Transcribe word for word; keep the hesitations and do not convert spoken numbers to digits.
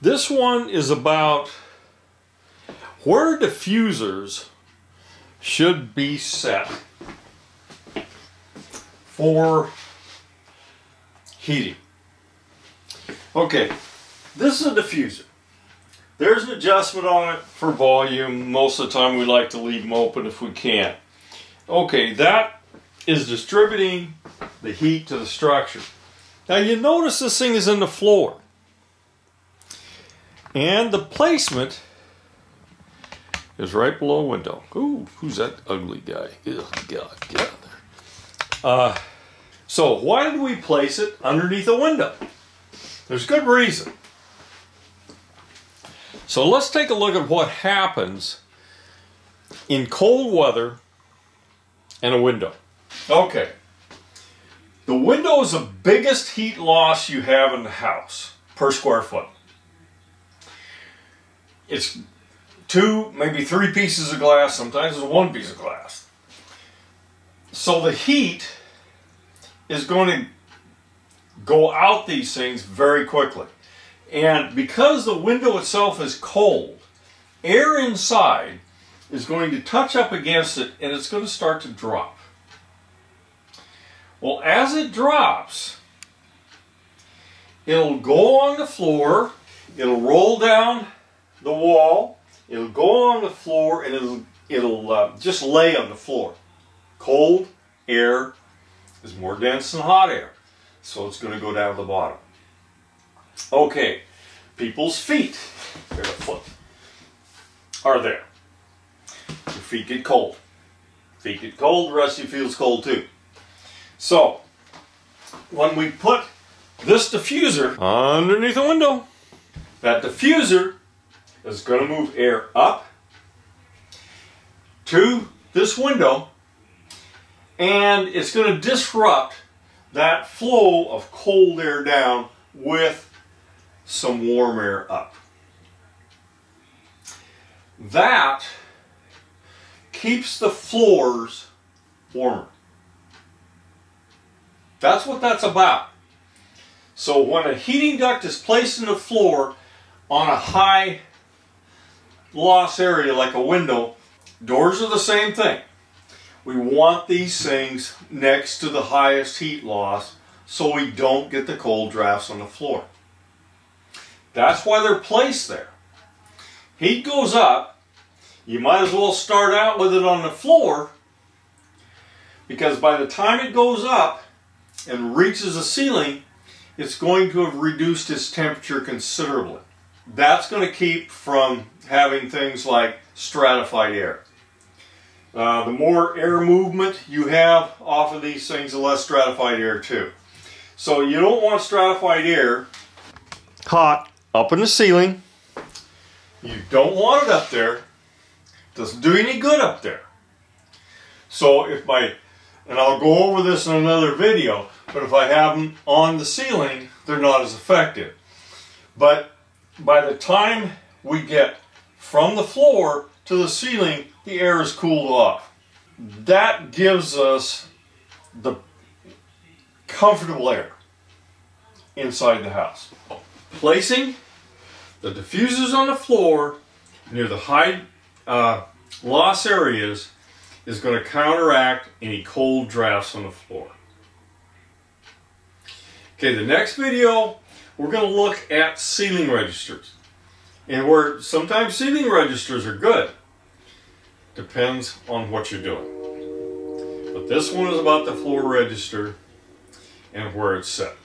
This one is about where diffusers should be set for heating. Okay, this is a diffuser. There's an adjustment on it for volume. Most of the time we like to leave them open if we can. Okay, that is distributing the heat to the structure. Now you notice this thing is in the floor. And the placement is right below window. Ooh, who's that ugly guy? Ugh, God, get out of there. Uh, so why did we place it underneath a window? There's good reason. So let's take a look at what happens in cold weather and a window. Okay. The window is the biggest heat loss you have in the house per square foot. It's two, maybe three pieces of glass. Sometimes it's one piece of glass. So the heat is going to go out these things very quickly. And because the window itself is cold, air inside is going to touch up against it and it's going to start to drop. Well, as it drops, it'll go on the floor, it'll roll down the wall, it'll go on the floor, and it'll, it'll uh, just lay on the floor. Cold air is more dense than hot air, so it's going to go down to the bottom. Okay, people's feet, their foot, are there. Your feet get cold. Feet get cold, the rest of you feels cold too. So, when we put this diffuser underneath a window, that diffuser is going to move air up to this window, and it's going to disrupt that flow of cold air down with some warm air up. That keeps the floors warmer. That's what that's about. So when a heating duct is placed in the floor on a high loss area like a window, doors are the same thing. We want these things next to the highest heat loss so we don't get the cold drafts on the floor. That's why they're placed there. Heat goes up. You might as well start out with it on the floor, because by the time it goes up and reaches the ceiling, it's going to have reduced its temperature considerably. That's going to keep from having things like stratified air. Uh, the more air movement you have off of these things, the less stratified air too. So you don't want stratified air hot up in the ceiling. You don't want it up there. Doesn't do any good up there. So if my, and I'll go over this in another video, but if I have them on the ceiling, they're not as effective. But by the time we get from the floor to the ceiling, the air is cooled off. That gives us the comfortable air inside the house. Placing the diffusers on the floor near the high uh, loss areas is going to counteract any cold drafts on the floor. Okay, the next video we're going to look at ceiling registers. And where sometimes ceiling registers are good, depends on what you're doing. But this one is about the floor register and where it's set.